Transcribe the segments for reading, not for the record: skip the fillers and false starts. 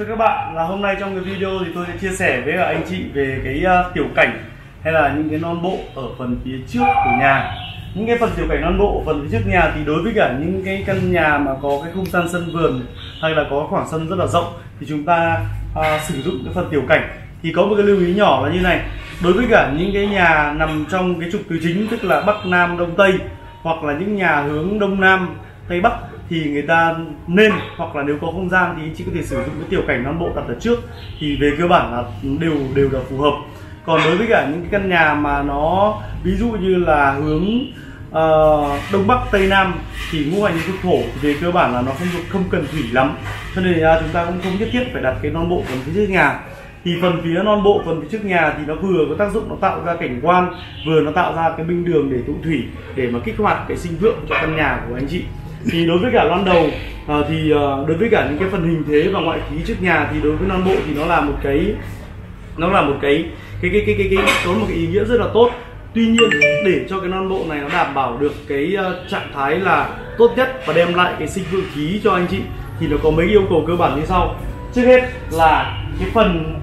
với các bạn là hôm nay trong cái video thì tôi sẽ chia sẻ với anh chị về cái tiểu cảnh hay là những cái non bộ ở phần phía trước của nhà. Những cái phần tiểu cảnh non bộ phần phía trước nhà thì đối với cả những cái căn nhà mà có cái không gian sân vườn hay là có khoảng sân rất là rộng thì chúng ta sử dụng cái phần tiểu cảnh thì có một cái lưu ý nhỏ là như này. Đối với cả những cái nhà nằm trong cái trục tứ chính, tức là Bắc Nam Đông Tây, hoặc là những nhà hướng Đông Nam Tây Bắc, thì người ta nên, hoặc là nếu có không gian thì anh chị có thể sử dụng cái tiểu cảnh non bộ đặt ở trước, thì về cơ bản là đều là phù hợp. Còn đối với cả những cái căn nhà mà nó ví dụ như là hướng Đông Bắc Tây Nam thì ngũ hành thuộc thổ thì về cơ bản là nó không cần thủy lắm, cho nên là chúng ta cũng không nhất thiết phải đặt cái non bộ phần phía trước nhà. Thì phần phía non bộ phần phía trước nhà thì nó vừa có tác dụng nó tạo ra cảnh quan, vừa nó tạo ra cái minh đường để tụ thủy, để mà kích hoạt cái sinh vượng cho căn nhà của anh chị. Thì đối với cả non đầu thì đối với cả những cái phần hình thế và ngoại khí trước nhà thì đối với non bộ thì nó là một cái có một cái ý nghĩa rất là tốt. Tuy nhiên để cho cái non bộ này nó đảm bảo được cái trạng thái là tốt nhất và đem lại cái sinh vượng khí cho anh chị thì nó có mấy yêu cầu cơ bản như sau. Trước hết là cái phần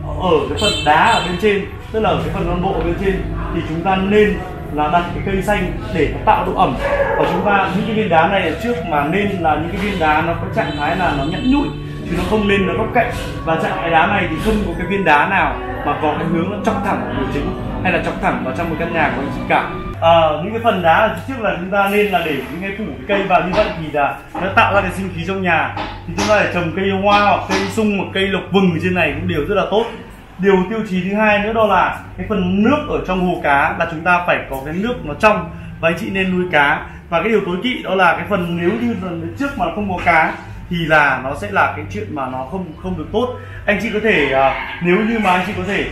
đá ở bên trên, tức là ở cái phần non bộ ở bên trên thì chúng ta nên là đặt cái cây xanh để nó tạo độ ẩm, và chúng ta những cái viên đá này trước mà nên là những cái viên đá nó có trạng thái là nó nhẵn nhụi chứ nó không nên nó góc cạnh, và trạng thái đá này thì không có cái viên đá nào mà có cái hướng nó chọc thẳng vào chính hay là chọc thẳng vào trong một căn nhà của anh chị cả. Những cái phần đá ở trước là chúng ta nên là để những cái củ cây vào, như vậy thì là nó tạo ra cái sinh khí trong nhà. Thì chúng ta để trồng cây hoa hoặc cây sung hoặc cây lộc vừng ở trên này cũng đều rất là tốt. Điều tiêu chí thứ hai nữa đó là cái phần nước ở trong hồ cá là chúng ta phải có cái nước nó trong, và anh chị nên nuôi cá. Và cái điều tối kỵ đó là cái phần nếu như phần trước mà không có cá thì là nó sẽ là cái chuyện mà nó không được tốt. Anh chị có thể nếu như mà anh chị có thể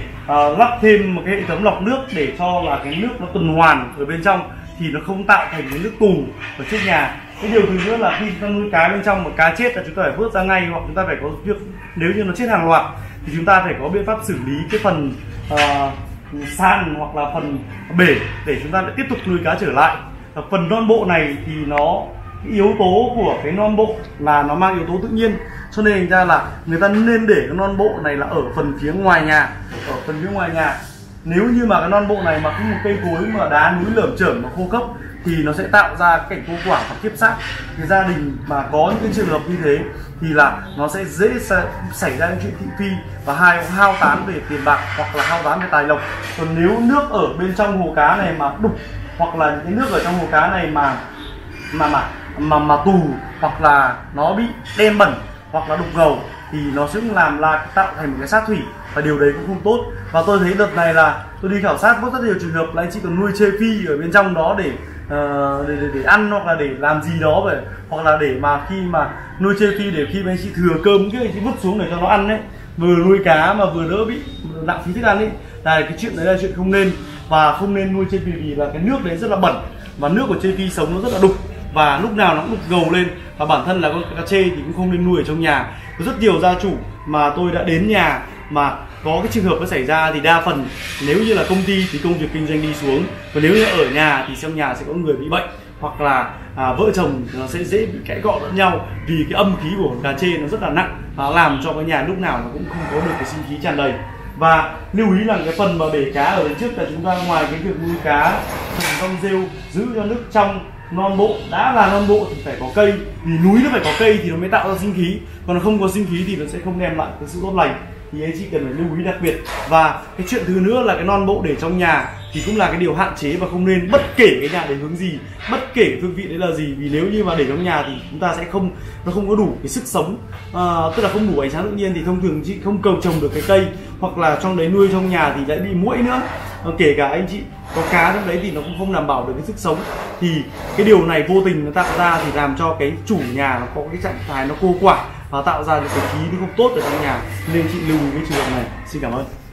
lắp thêm một cái hệ thống lọc nước để cho là cái nước nó tuần hoàn ở bên trong thì nó không tạo thành cái nước tù ở trước nhà. Cái điều thứ nữa là khi chúng ta nuôi cá bên trong mà cá chết là chúng ta phải vớt ra ngay, hoặc chúng ta phải có việc nếu như nó chết hàng loạt thì chúng ta phải có biện pháp xử lý cái phần sàn hoặc là phần bể để chúng ta lại tiếp tục nuôi cá trở lại. Và phần non bộ này thì nó yếu tố của cái non bộ là nó mang yếu tố tự nhiên, cho nên ra là người ta nên để cái non bộ này là ở phần phía ngoài nhà. Ở phần phía ngoài nhà nếu như mà cái non bộ này mà có một cây cối mà đá núi lởm chởm mà khô khốc thì nó sẽ tạo ra cảnh vô quả và kiếp sát. Thì gia đình mà có những cái trường hợp như thế thì là nó sẽ dễ xảy ra những chuyện thị phi và hao tán về tiền bạc hoặc là hao tán về tài lộc. Còn nếu nước ở bên trong hồ cá này mà đục, hoặc là những cái nước ở trong hồ cá này mà tù, hoặc là nó bị đen bẩn hoặc là đục ngầu thì nó sẽ làm là tạo thành một cái sát thủy, và điều đấy cũng không tốt. Và tôi thấy đợt này là tôi đi khảo sát có rất nhiều trường hợp là anh chị còn nuôi chê phi ở bên trong đó để ăn, hoặc là để làm gì đó vậy, hoặc là để mà khi mà nuôi chê phi để khi mà anh chị thừa cơm cái anh chị vứt xuống để cho nó ăn đấy, vừa nuôi cá mà vừa đỡ bị nặng phí thức ăn ấy, là cái chuyện đấy là chuyện không nên. Và không nên nuôi chê phi vì là cái nước đấy rất là bẩn, và nước của chê phi sống nó rất là đục và lúc nào nó cũng đục ngầu lên, và bản thân là con cá chê thì cũng không nên nuôi ở trong nhà. Có rất nhiều gia chủ mà tôi đã đến nhà mà có cái trường hợp nó xảy ra thì đa phần nếu như là công ty thì công việc kinh doanh đi xuống, còn nếu như ở nhà thì trong nhà sẽ có người bị bệnh, hoặc là vợ chồng nó sẽ dễ bị cãi cọ lẫn nhau vì cái âm khí của cá chê nó rất là nặng, và làm cho cái nhà lúc nào nó cũng không có được cái sinh khí tràn đầy. Và lưu ý là cái phần mà bể cá ở bên trước là chúng ta ngoài cái việc nuôi cá trồng rong rêu giữ cho nước trong, non bộ đã là non bộ thì phải có cây, vì núi nó phải có cây thì nó mới tạo ra sinh khí, còn nó không có sinh khí thì nó sẽ không đem lại cái sự tốt lành, thì anh chị cần phải lưu ý đặc biệt. Và cái chuyện thứ nữa là cái non bộ để trong nhà thì cũng là cái điều hạn chế và không nên, bất kể cái nhà đấy hướng gì, bất kể phương vị đấy là gì, vì nếu như mà để trong nhà thì chúng ta sẽ không có đủ cái sức sống, tức là không đủ ánh sáng tự nhiên thì thông thường chị không cầu trồng được cái cây, hoặc là trong đấy nuôi trong nhà thì lại bị muỗi nữa, kể cả anh chị có cá trong đấy thì nó cũng không đảm bảo được cái sức sống. Thì cái điều này vô tình nó tạo ra thì làm cho cái chủ nhà nó có cái trạng thái nó khô quả và tạo ra những cái khí nó không tốt ở trong nhà, nên chị lưu ý cái trường hợp này. Xin cảm ơn.